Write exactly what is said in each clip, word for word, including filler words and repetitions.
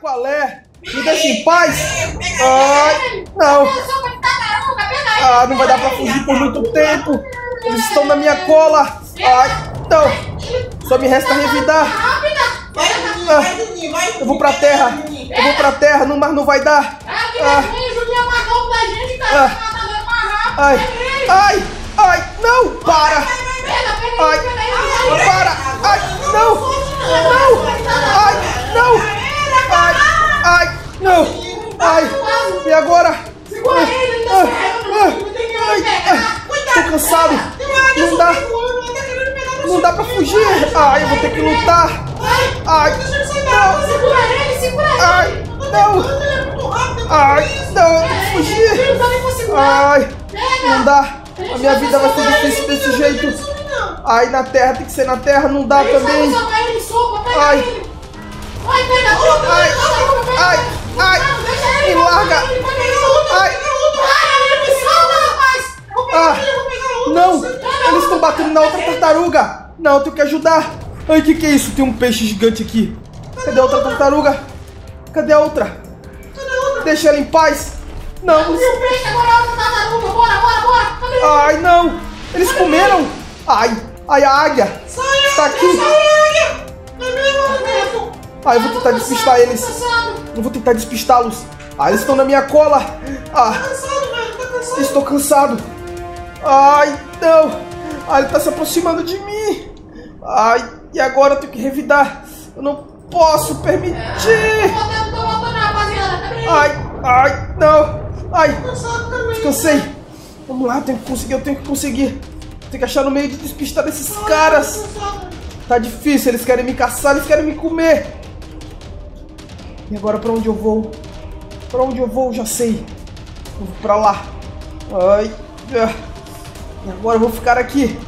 qual é? Me deixa em paz? Ai, não. Ah, não vai dar pra fugir por muito tempo. Eles estão na minha cola. Ai, então. Só me resta revidar. Eu vou pra terra. Eu vou pra terra, no mar não vai dar. Ah. Ai, ai, ai, não. Para. Ai, para. Ai, não. Não. Ai, não. Ai, ai, não. Ai, e agora? Tô cansado. Não dá. Não dá pra fugir. Ai, eu vou ter que lutar. Ai, não. Ai, não. Ai, não. Fugir. Ai, não dá. A minha vida vai ser difícil desse jeito. Ai, na terra. Tem que ser na terra. Não dá também. Ai. Ai. Ai. Ai. Me larga. Ai. Ah. Não. Eles estão batendo na outra tartaruga. Não, eu tenho que ajudar. Ai, que que é isso? Tem um peixe gigante aqui. Cadê a outra tartaruga? Cadê a outra? Deixa ela em paz. Não. Ai, não. Eles comeram. Ai. Ai, a águia. Tá aqui. Ai, eu vou tentar despistar eles. Eu vou tentar despistá-los. Ah, eles estão na minha cola. Ah. Estou cansado. Ai, não. Ah, ele tá se aproximando de mim. Ai, e agora eu tenho que revidar. Eu não posso permitir. Ai, ai, não. Ai, descansei. Vamos lá, eu tenho que conseguir, eu tenho que conseguir. Tenho que achar no meio de despistar desses caras. Tá difícil, eles querem me caçar, eles querem me comer. E agora pra onde eu vou? Pra onde eu vou, já sei. Eu vou pra lá. Ai, e agora eu vou ficar aqui.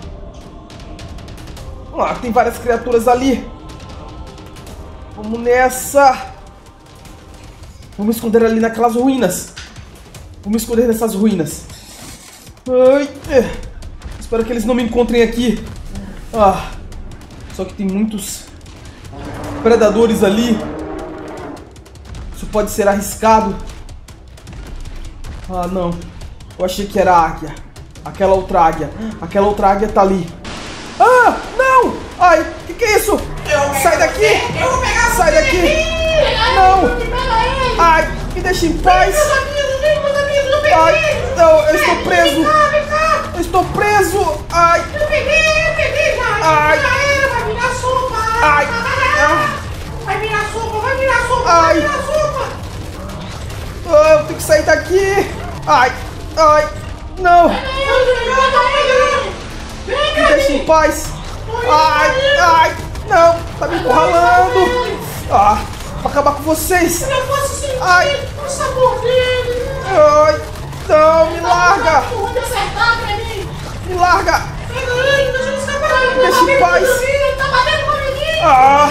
Ah, tem várias criaturas ali. Vamos nessa. Vamos esconder ali naquelas ruínas. Vamos esconder nessas ruínas. Ai, espero que eles não me encontrem aqui. Ah, só que tem muitos predadores ali. Isso pode ser arriscado. Ah, não. Eu achei que era a águia. Aquela outra águia. Aquela outra águia tá ali. Ah, não! Ai, o que, que é isso? Sai daqui! Sai daqui! Não! Ai, me deixa em paz! Ai, não, eu estou preso! Eu estou preso! Ai! Ai! Ai! Vai virar sopa! Vai virar sopa! Vai virar sopa! Ai! Eu tenho que sair daqui! Ai! Ai! Não! Me deixa em paz! Ai! Ai! Não! Tá me encurralando! Ah! Vou acabar com vocês! Ai! Ai! Não! Me larga! Me larga! Me deixa em paz! Ah!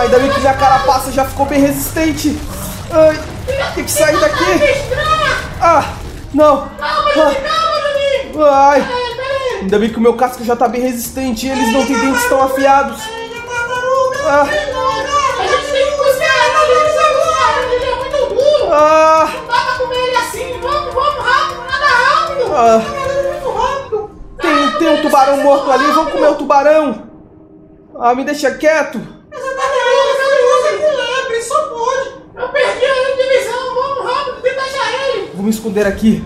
Ainda bem que minha carapaça já ficou bem resistente! Ai! Tem que sair daqui! Ah! Não! Ai! Ainda bem que o meu casco já tá bem resistente e eles não têm dentes tão afiados. Ah. Ah. Ah. Tem, tem um tubarão morto ali, vamos comer o tubarão. Ah, me deixa quieto. Vou me esconder aqui.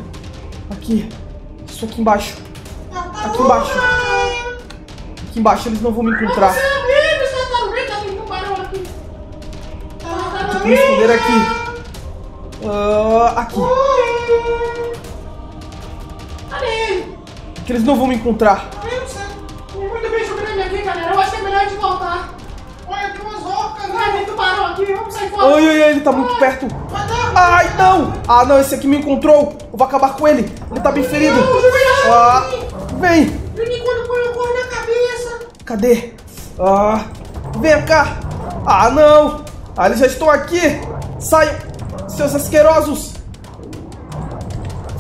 Aqui. Isso aqui embaixo. Aqui embaixo. Aqui embaixo eles não vão me encontrar. Vou me esconder aqui. Uh, aqui. Aqui eles não vão me encontrar. Muito bem, jogando aqui, galera. Eu acho que é melhor a gente voltar. Olha, tem umas orcas, né? Tem tubarão aqui. Vamos sair fora. Ai, ai, ai, ele tá muito perto. Ai, não. Ah, não, esse aqui me encontrou. Eu vou acabar com ele. Ele tá bem ferido. Ah. Vem! Cadê? Ah, vem cá! Ah, não! Ah, eles já estão aqui! Saiam, seus asquerosos!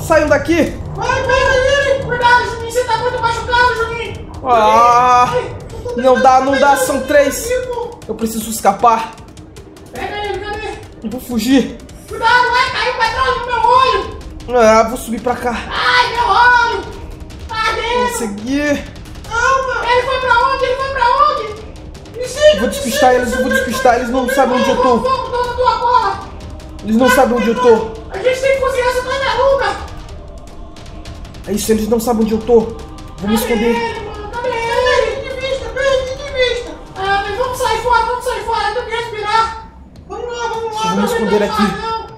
Saiam daqui! Vai, pega ele! Cuidado, Juninho! Você tá muito machucado, Juninho! Ah! Não dá, não dá! São três! Eu preciso escapar! Pega ele, cadê? Eu vou fugir. Cuidado, vai cair pra trás do meu olho. Ah, vou subir pra cá. Ai, meu olho. Tá dentro. Vou seguir. Não, ele foi pra onde? Ele foi pra onde? Me siga, vou despistar me siga, eles, eu vou despistar. Eles não sabem onde eu tô. Eles não sabem onde eu tô. A gente tem que cozinhar essa tartaruga. É isso, eles não sabem onde eu tô. Vou me esconder. Vou me esconder aqui.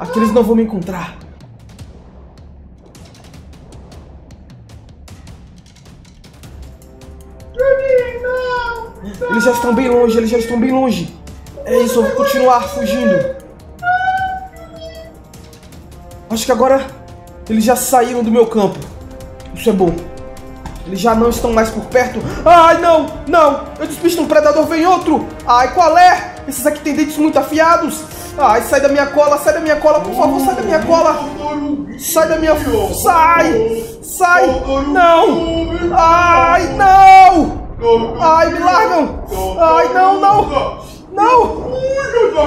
Aqui eles não vão me encontrar. Eles já estão bem longe, eles já estão bem longe. É isso, eu vou continuar fugindo. Acho que agora eles já saíram do meu campo. Isso é bom. Eles já não estão mais por perto. Ai, não, não. Eu despisto um predador, vem outro. Ai, qual é? Esses aqui têm dentes muito afiados. Ai, sai da minha cola, sai da minha cola, por favor, sai da minha cola. Sai da minha... Sai! Sai! Não! Ai, não! Ai, me largam! Ai, não, não! Não!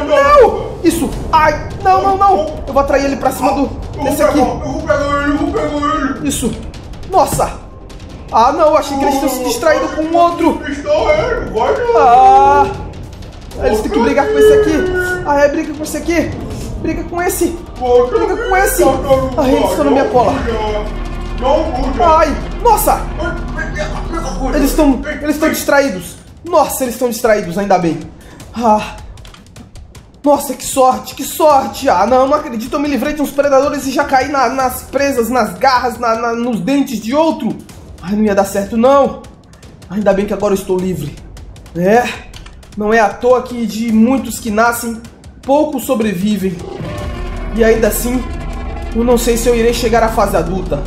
Não! Isso! Ai, não, não, não! Eu vou atrair ele pra cima do... desse aqui. Isso! Nossa! Ah, não, achei que eles estão se distraindo com o outro. Ah... Eles têm que brigar com esse aqui. Ah, é, briga com esse aqui. Briga com esse. Briga com esse. Ah, eles estão na minha cola. Ai, nossa. Eles estão eles estão distraídos. Nossa, eles estão distraídos, ainda bem. Ah, nossa, que sorte, que sorte. Ah, não, não acredito, eu me livrei de uns predadores e já caí na, nas presas, nas garras, na, na, nos dentes de outro. Ai, não ia dar certo, não. Ainda bem que agora eu estou livre. É... Não é à toa que de muitos que nascem, poucos sobrevivem. E ainda assim, eu não sei se eu irei chegar à fase adulta.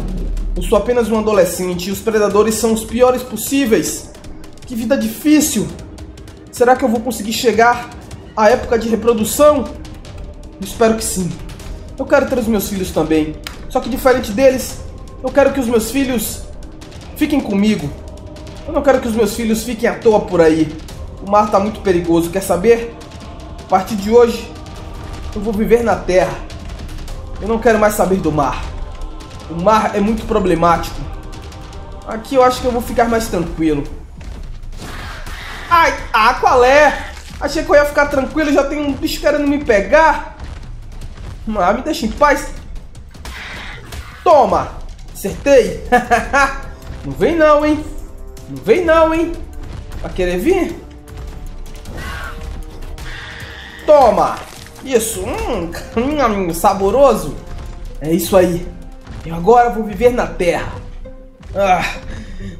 Eu sou apenas um adolescente e os predadores são os piores possíveis. Que vida difícil! Será que eu vou conseguir chegar à época de reprodução? Espero que sim. Eu quero ter os meus filhos também. Só que diferente deles, eu quero que os meus filhos fiquem comigo. Eu não quero que os meus filhos fiquem à toa por aí. O mar tá muito perigoso, quer saber? A partir de hoje, eu vou viver na terra. Eu não quero mais saber do mar. O mar é muito problemático. Aqui eu acho que eu vou ficar mais tranquilo. Ai, ah, qual é? Achei que eu ia ficar tranquilo, já tem um bicho querendo me pegar. Ah, me deixa em paz. Toma! Acertei! Não vem não, hein? Não vem não, hein? Vai querer vir? Toma! Isso! Hum, hum, saboroso! É isso aí! Eu agora vou viver na terra! Ah,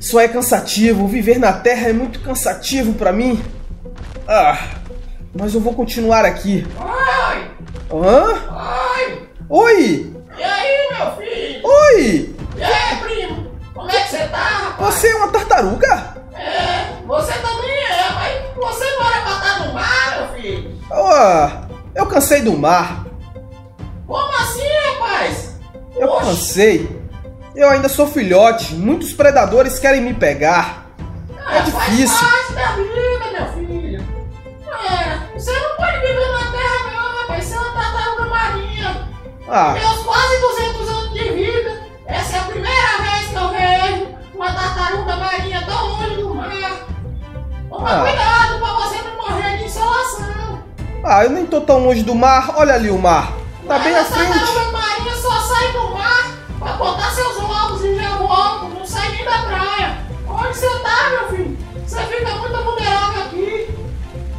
isso é cansativo! Viver na terra é muito cansativo pra mim! Ah, mas eu vou continuar aqui! Oi! Hã? Oi! Oi! E aí, meu filho? Oi! E aí, primo? Como é que você tá, rapaz? Você é uma tartaruga? É, você também é, mas você não era pra estar no mar, meu filho! Oh, eu cansei do mar. Como assim, rapaz? Eu Oxe. cansei. Eu ainda sou filhote. Muitos predadores querem me pegar. É, é difícil. Faz parte da vida, meu filho. É, você não pode viver na terra, não, rapaz. Você é uma tartaruga marinha. Ah. Meus quase duzentos anos de vida. Essa é a primeira vez que eu vejo uma tartaruga marinha tão longe do mar. Toma ah. cuidado pra você não morrer de insolação. Ah, eu nem tô tão longe do mar. Olha ali o mar. Tá Mas bem à frente. Mas a tartaruga marinha só sai do mar pra botar seus ovos e já volta. Não sai nem da praia. Onde você tá, meu filho? Você fica muito vulnerável aqui.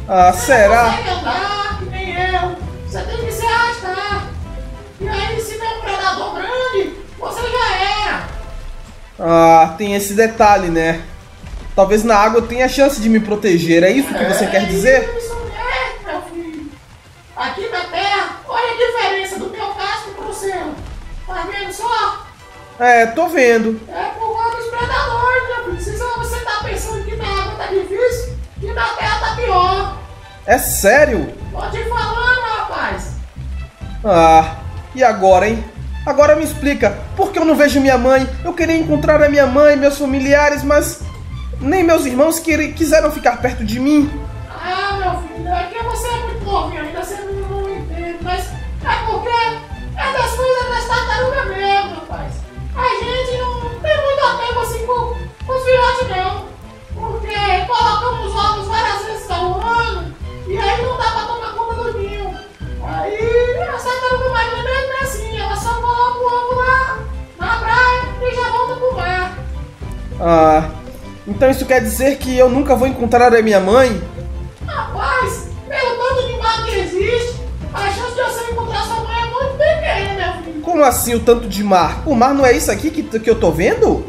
Ah, você será? Você não consegue andar, que nem eu. Você tem que se arrastar. E aí, se vê um predador grande, você já era. Ah, tem esse detalhe, né? Talvez na água eu tenha a chance de me proteger. É isso que você é, quer dizer? Isso. Aqui na terra, olha a diferença do meu casco pro seu. Tá vendo só? É, tô vendo. É por causa dos predadores, meu filho. Se só você tá pensando que na água tá difícil, que na terra tá pior. É sério? Tô te falando, rapaz. Ah, e agora, hein? Agora me explica, por que eu não vejo minha mãe? Eu queria encontrar a minha mãe, meus familiares, mas nem meus irmãos que quiseram ficar perto de mim. Ah, meu filho, é que você é muito novinho. Ah, então isso quer dizer que eu nunca vou encontrar a minha mãe? Rapaz, pelo tanto de mal que existe, a chance de você encontrar sua mãe é muito pequena, meu filho. Como assim o tanto de mar? O mar não é isso aqui que, que eu tô vendo?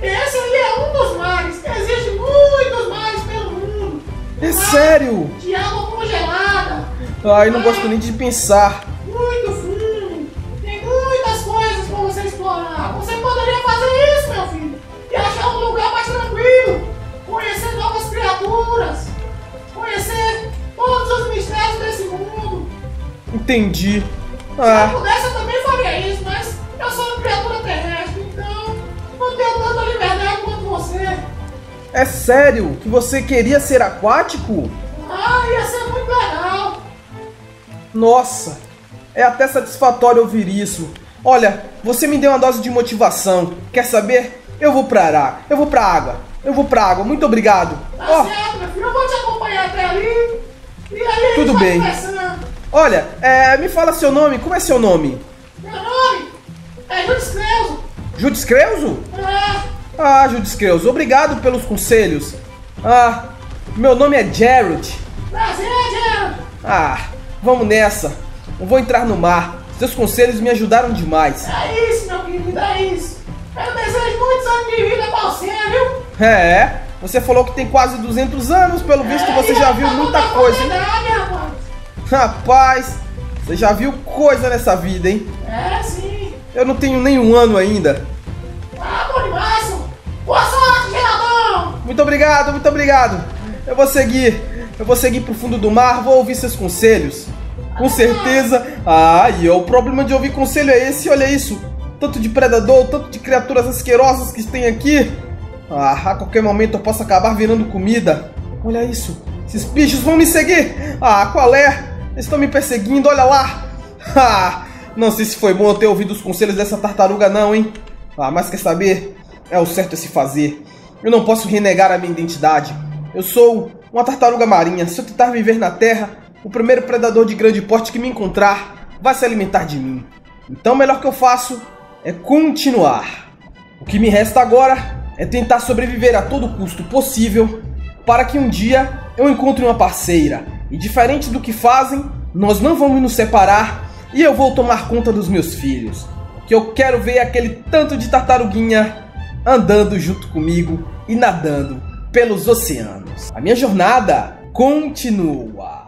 Esse ali é um dos mares. Existem muitos mares pelo mundo. É sério? De água congelada. Ai, não gosto nem de pensar. Muito fundo. Tem muitas coisas pra você explorar. Você poderia fazer isso, meu filho. E achar um lugar mais tranquilo. Conhecer novas criaturas. Conhecer todos os mistérios desse mundo. Entendi. Ah. Se eu pudesse, eu também faria isso, mas eu sou uma criatura terrestre, então não tenho tanta liberdade quanto você. É sério? Que você queria ser aquático? Ah, ia ser muito legal. Nossa, é até satisfatório ouvir isso. Olha, você me deu uma dose de motivação. Quer saber? Eu vou pra água. Eu vou pra água. Eu vou pra água. Muito obrigado. Tá oh. certo, meu filho. Eu vou te acompanhar até ali. E aí, tudo bem. Olha, é, me fala seu nome. Como é seu nome? Meu nome é Judas Creuzo. Judas Creuzo? É. Ah, Judas Creuzo, obrigado pelos conselhos. Ah, meu nome é Jared. Prazer, Jared. Ah, vamos nessa. Eu vou entrar no mar. Seus conselhos me ajudaram demais. É isso, meu querido, é isso. Eu desejo muitos anos de vida pra você, viu? É, você falou que tem quase duzentos anos. Pelo visto, é, você já viu muita coisa, hein? Rapaz, você já viu coisa nessa vida, hein? É, sim. Eu não tenho nenhum ano ainda. Ah, bom demais. Boa sorte, Geraldão. Muito obrigado, muito obrigado. Eu vou seguir. Eu vou seguir pro fundo do mar, vou ouvir seus conselhos. Com certeza. Ah, e o problema de ouvir conselho é esse, olha isso. Tanto de predador, tanto de criaturas asquerosas que tem aqui. Ah, a qualquer momento eu posso acabar virando comida. Olha isso. Esses bichos vão me seguir. Ah, qual é? Eles estão me perseguindo, olha lá. Ah, não sei se foi bom eu ter ouvido os conselhos dessa tartaruga não, hein? Ah, mas quer saber? É o certo a se fazer. Eu não posso renegar a minha identidade. Eu sou uma tartaruga marinha. Se eu tentar viver na terra, o primeiro predador de grande porte que me encontrar vai se alimentar de mim. Então o melhor que eu faço é continuar. O que me resta agora é tentar sobreviver a todo custo possível para que um dia eu encontre uma parceira. E diferente do que fazem, nós não vamos nos separar e eu vou tomar conta dos meus filhos. O que eu quero ver é aquele tanto de tartaruguinha andando junto comigo e nadando pelos oceanos. A minha jornada continua.